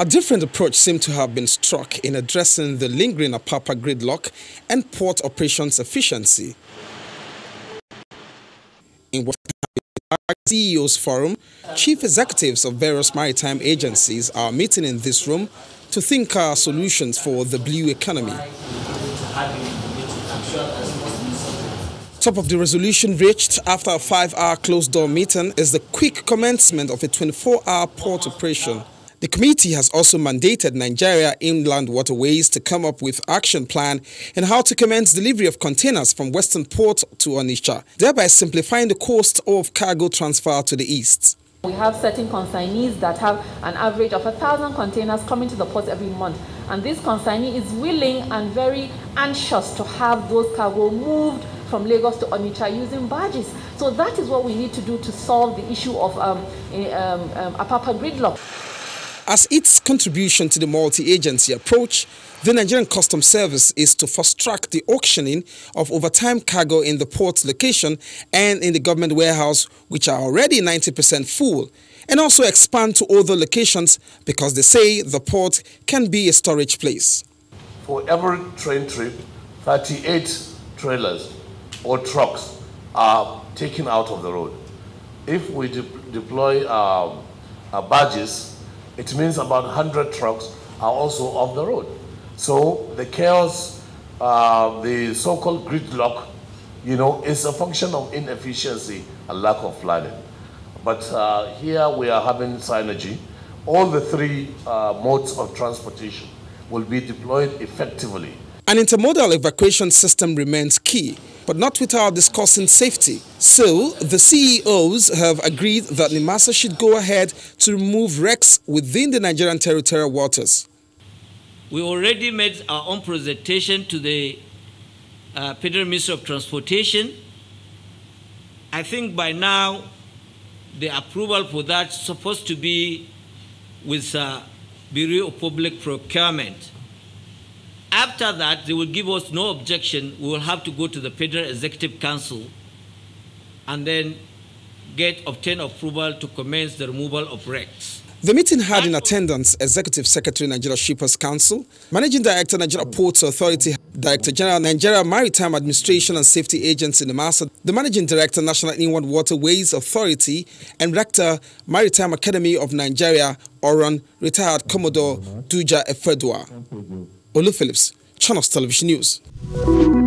A different approach seemed to have been struck in addressing the lingering Apapa gridlock and port operations efficiency. In what CEO's forum, chief executives of various maritime agencies are meeting in this room to think of solutions for the blue economy. Top of the resolution reached after a 5-hour closed-door meeting is the quick commencement of a 24-hour port operation. The committee has also mandated Nigeria Inland Waterways to come up with action plan and how to commence delivery of containers from Western Port to Onitsha, thereby simplifying the cost of cargo transfer to the east. We have certain consignees that have an average of 1,000 containers coming to the port every month, and this consignee is willing and very anxious to have those cargo moved from Lagos to Onitsha using barges. So that is what we need to do to solve the issue of Apapa gridlock. As its contribution to the multi-agency approach, the Nigerian Customs Service is to fast-track the auctioning of overtime cargo in the port's location and in the government warehouse, which are already 90% full, and also expand to other locations because they say the port can be a storage place. For every train trip, 38 trailers or trucks are taken out of the road. If we deploy our barges, it means about 100 trucks are also off the road. So the chaos, the so-called gridlock, is a function of inefficiency and lack of planning. But here we are having synergy. All the three modes of transportation will be deployed effectively. An intermodal evacuation system remains key, but not without discussing safety. So, the CEOs have agreed that NIMASA should go ahead to remove wrecks within the Nigerian territorial waters. We already made our own presentation to the Federal Ministry of Transportation. I think by now, the approval for that is supposed to be with the Bureau of Public Procurement. After that, they will give us no objection. We will have to go to the Federal Executive Council and then obtain approval to commence the removal of wrecks. The meeting had in attendance Executive Secretary, Nigeria Shippers Council, Managing Director, Nigeria Ports Authority, Director General, Nigeria Maritime Administration and Safety Agents in NIMASA, the Managing Director, National Inland Waterways Authority, and Rector, Maritime Academy of Nigeria, Oron, retired Commodore Duja Efedwa. Oluf Phillips, Channels Television News.